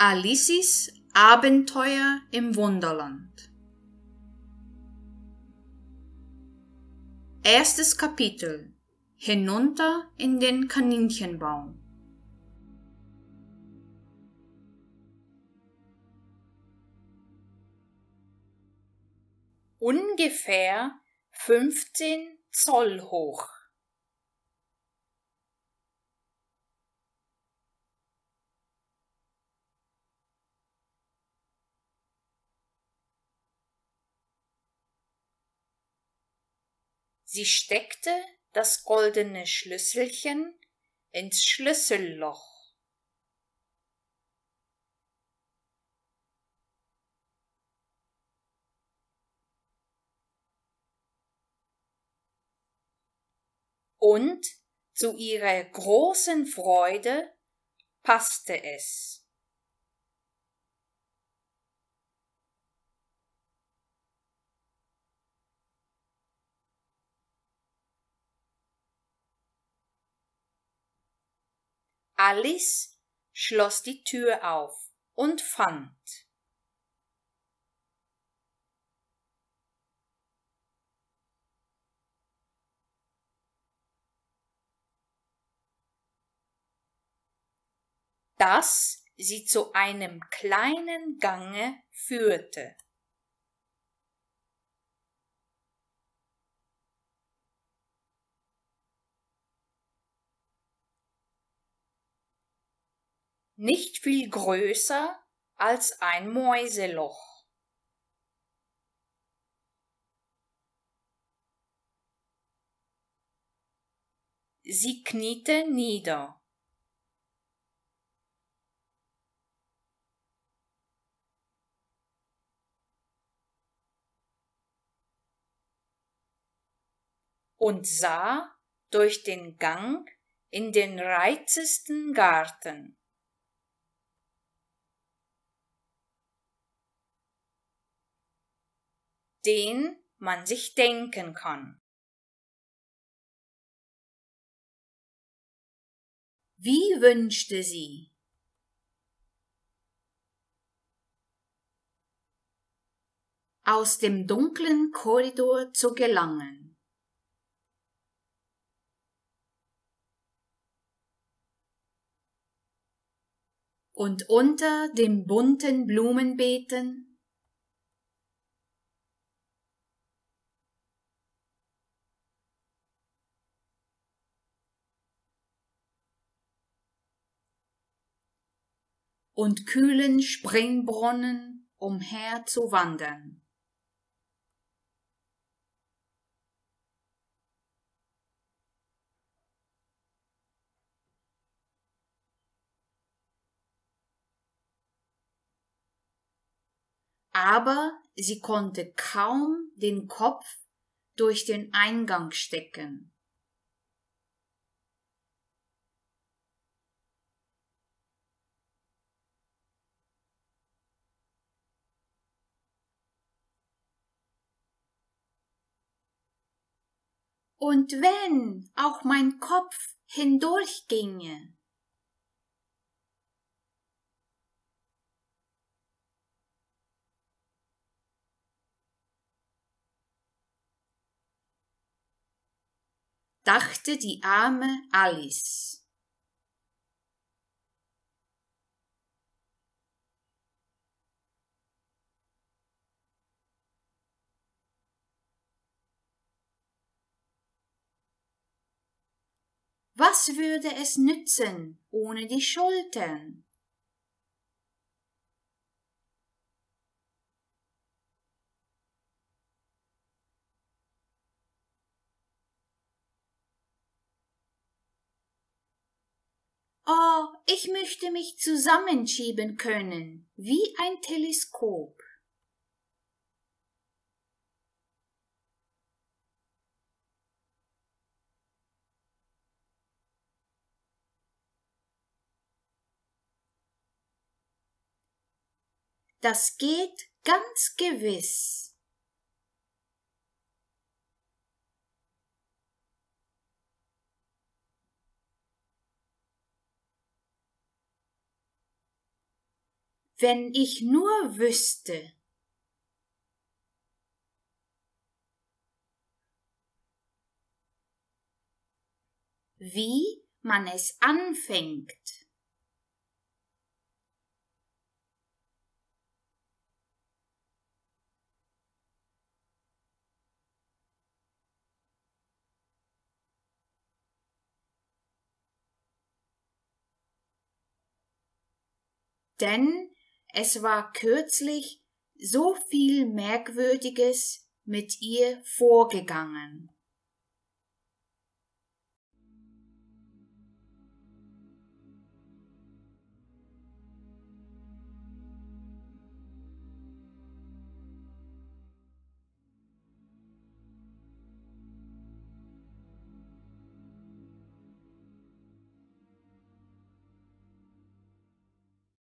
Alice's Abenteuer im Wunderland. Erstes Kapitel: Hinunter in den Kaninchenbaum. Ungefähr 15 Zoll hoch. Sie steckte das goldene Schlüsselchen ins Schlüsselloch. Und zu ihrer großen Freude passte es. Alice schloss die Tür auf und fand dass sie zu einem kleinen Gange führte. Nicht viel größer als ein Mäuseloch. Sie kniete nieder. Und sah durch den Gang in den reizendsten Garten. Den man sich denken kann. Wie wünschte sie, aus dem dunklen Korridor zu gelangen. Und unter den bunten Blumenbeeten und kühlen Springbrunnen umher zu wandern. Aber sie konnte kaum den Kopf durch den Eingang stecken. Und wenn auch mein Kopf hindurchginge. Dachte die arme Alice. Was würde es nützen ohne die Schultern? Oh, ich möchte mich zusammenschieben können, wie ein Teleskop. Das geht ganz gewiss. Wenn ich nur wüsste. Wie man es anfängt. Denn es war kürzlich so viel Merkwürdiges mit ihr vorgegangen.